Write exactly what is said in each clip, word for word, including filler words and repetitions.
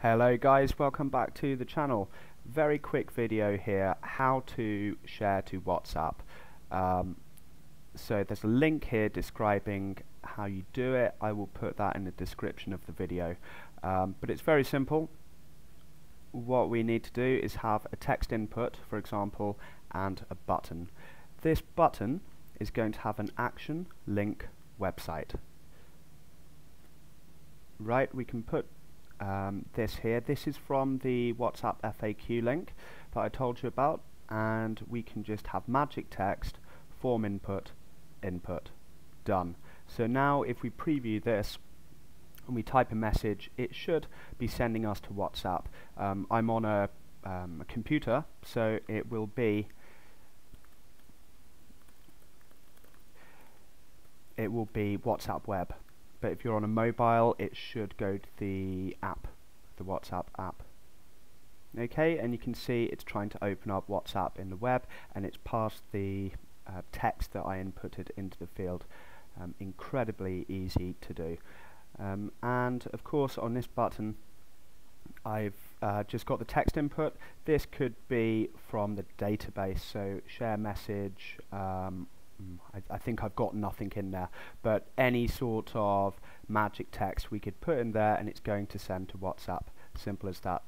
Hello guys, welcome back to the channel. Very quick video here, how to share to WhatsApp. Um, so there's a link here describing how you do it. I will put that in the description of the video, um, but it's very simple. What we need to do is have a text input, for example, and a button. This button is going to have an action link website. Right, we can put Um, this here. This is from the WhatsApp F A Q link that I told you about, and we can just have magic text, form input, input, done. So now if we preview this and we type a message, it should be sending us to WhatsApp. Um, I'm on a, um, a computer, so it will be it will be WhatsApp web. But if you're on a mobile, it should go to the app, the WhatsApp app. Okay, and you can see it's trying to open up WhatsApp in the web, and it's passed the uh, text that I inputted into the field. Um, incredibly easy to do. Um, and of course, on this button, I've uh, just got the text input. This could be from the database, so share message. Um, I, I think I've got nothing in there, but any sort of magic text we could put in there and it's going to send to WhatsApp. Simple as that.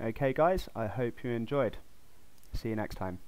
Okay guys, I hope you enjoyed. See you next time.